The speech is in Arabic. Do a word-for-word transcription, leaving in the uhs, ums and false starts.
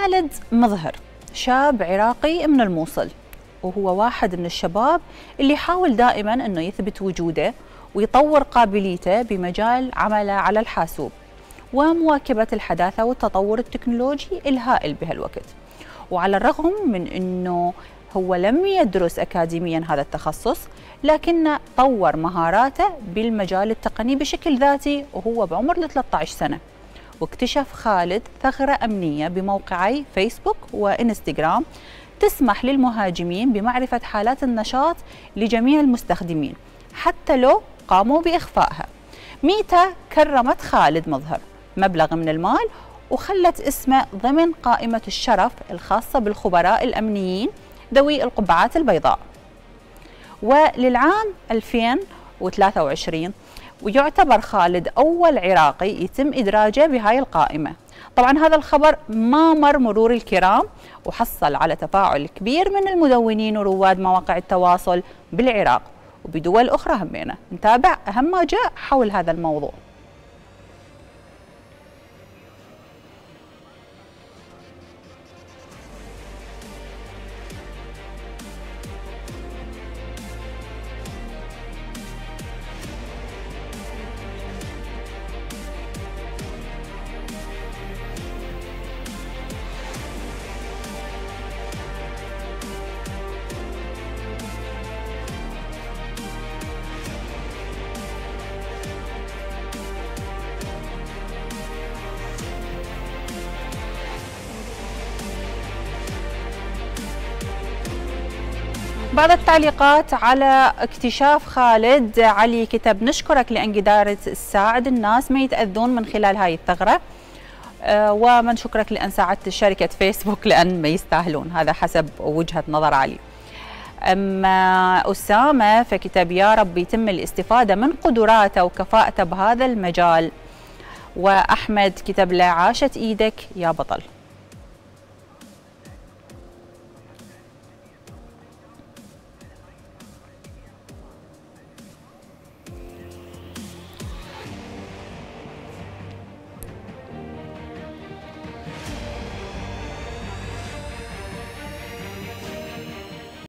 خالد مظهر شاب عراقي من الموصل، وهو واحد من الشباب اللي يحاول دائما أنه يثبت وجوده ويطور قابليته بمجال عمله على الحاسوب ومواكبة الحداثة والتطور التكنولوجي الهائل بهالوقت. وعلى الرغم من أنه هو لم يدرس أكاديميا هذا التخصص، لكنه طور مهاراته بالمجال التقني بشكل ذاتي وهو بعمر ثلاثة عشر سنة. واكتشف خالد ثغرة أمنية بموقعي فيسبوك وإنستغرام تسمح للمهاجمين بمعرفة حالات النشاط لجميع المستخدمين حتى لو قاموا بإخفائها. ميتا كرمت خالد مظهر مبلغ من المال وخلت اسمه ضمن قائمة الشرف الخاصة بالخبراء الأمنيين ذوي القبعات البيضاء. وللعام ألفين وثلاثة وعشرين ويعتبر خالد أول عراقي يتم إدراجه بهاي القائمة. طبعا هذا الخبر ما مر مرور الكرام وحصل على تفاعل كبير من المدونين ورواد مواقع التواصل بالعراق وبدول أخرى. همينا نتابع أهم ما جاء حول هذا الموضوع. بعض التعليقات على اكتشاف خالد، علي كتب نشكرك لأن قدرت تساعد الناس ما يتأذون من خلال هاي الثغرة، أه ومن شكرك لأن ساعدت شركة فيسبوك لأن ما يستاهلون. هذا حسب وجهة نظر علي. أما أسامة فكتب يا رب يتم الاستفادة من قدراته وكفاءته بهذا المجال. وأحمد كتب لا عاشت إيدك يا بطل.